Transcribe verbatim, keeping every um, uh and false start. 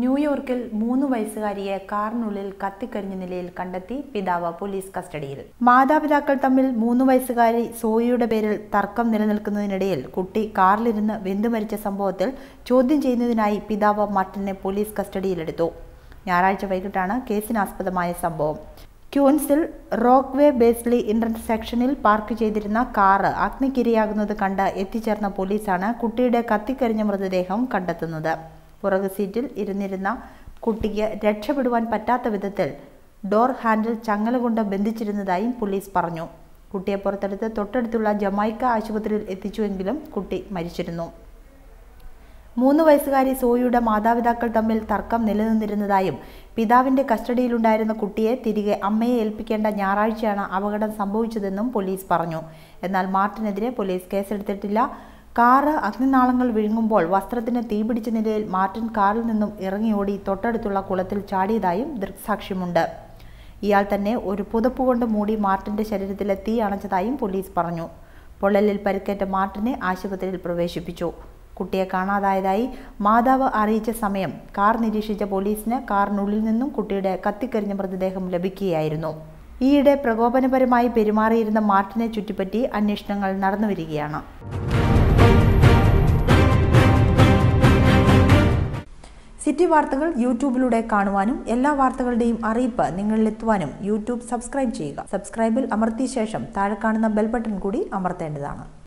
ന്യൂയോർക്കിൽ മൂന്ന് വയസ്സുകാരിയെ കാറിനുള്ളിൽ കത്തിക്കരിഞ്ഞ നിലയിൽ കണ്ടെത്തി പിതാവ് പോലീസ് കസ്റ്റഡിയിൽ. മാതാപിതാക്കൾ തമ്മിൽ മൂന്ന് വയസ്സുകാരി സോയിയുടെ പേരിൽ തർക്കം നിലനിൽക്കുന്നതിനിടയിൽ കുട്ടി കാറിലിരുന്ന് വെന്തുമരിച്ച സംഭവത്തിൽ ചോദ്യം ചെയ്യുന്നതിനായി പിതാവ് മാർട്ടിനെ പോലീസ് കസ്റ്റഡിയിലെടുത്തു. ഞായറാഴ്ച വൈകിട്ടാണ് കേസിനാസ്പദമായ സംഭവം. ക്യൂൻസിൽ റോക്ക്വേ ബേസ്ലി ഇന്റർസെക്ഷനിൽ പാർക്ക് ചെയ്തിരുന്ന കാറ് അഗ്നിക്കിരയാകുന്നത് കണ്ട് എത്തിച്ചേർന്ന പോലീസാണ് കുട്ടിയുടെ കത്തിക്കരിഞ്ഞ മൃതദേഹം കണ്ടെത്തുന്നത്. പുറകു സീറ്റിൽ ഇരുന്നിരുന്ന കുട്ടിക്ക് രക്ഷപ്പെടുവാൻ പറ്റാത്ത വിധത്തിൽ ഡോർ ഹാൻഡിൽ ചങ്ങല കൊണ്ട് ബന്ധിച്ചിരുന്നതായും പോലീസ് പറഞ്ഞു. കുട്ടിയെ പുറത്തെടുത്ത് തൊട്ടടുത്തുള്ള ജമൈക്ക ആശുപത്രിയിൽ എത്തിച്ചുവെങ്കിലും കുട്ടി മരിച്ചിരുന്നു. മൂന്ന് വയസ്സുകാരി സോയിയുടെ മാതാപിതാക്കൾ തമ്മിൽ തർക്കം നിലനിന്നിരുന്നതായും പിതാവിന്റെ കസ്റ്റഡിയിലുണ്ടായിരുന്ന കുട്ടിയെ തിരികെ അമ്മയെ ഏൽപ്പിക്കേണ്ട ഞായറാഴ്ചയാണ് അപകടം സംഭവിച്ചതെന്നും പോലീസ് പറഞ്ഞു. എന്നാൽ മാർട്ടിനെതിരെ പോലീസ് കേസെടുത്തിട്ടില്ല. കാറ് അഗ്നിനാളങ്ങൾ വിഴുങ്ങുമ്പോൾ വസ്ത്രത്തിന് തീപിടിച്ച നിലയിൽ മാർട്ടിൻ കാറിൽ നിന്നും ഇറങ്ങിയോടി തൊട്ടടുത്തുള്ള കുളത്തിൽ ചാടിയതായും ദൃക്സാക്ഷ്യമുണ്ട്. ഇയാൾ തന്നെ ഒരു പുതപ്പ് കൊണ്ട് മൂടി മാർട്ടിന്റെ ശരീരത്തിലെ തീ അണച്ചതായും പോലീസ് പറഞ്ഞു. പൊള്ളലിൽ പരിക്കേറ്റ മാർട്ടിനെ ആശുപത്രിയിൽ പ്രവേശിപ്പിച്ചു. കുട്ടിയെ കാണാതായതായി മാതാവ് അറിയിച്ച സമയം കാർ നിരീക്ഷിച്ച പോലീസിന് കാറിനുള്ളിൽ നിന്നും കുട്ടിയുടെ കത്തിക്കരിഞ്ഞ മൃതദേഹം ലഭിക്കുകയായിരുന്നു. ഈയിടെ പ്രകോപനപരമായി പെരുമാറിയിരുന്ന മാർട്ടിനെ ചുറ്റിപ്പറ്റി അന്വേഷണങ്ങൾ നടന്നുവരികയാണ്. സിറ്റി വാർത്തകൾ യൂട്യൂബിലൂടെ കാണുവാനും എല്ലാ വാർത്തകളുടെയും അറിയിപ്പ് നിങ്ങളിലെത്തുവാനും യൂട്യൂബ് സബ്സ്ക്രൈബ് ചെയ്യുക. സബ്സ്ക്രൈബിൽ അമർത്തിയ ശേഷം താഴെ കാണുന്ന ബെൽ ബട്ടൺ കൂടി അമർത്തേണ്ടതാണ്.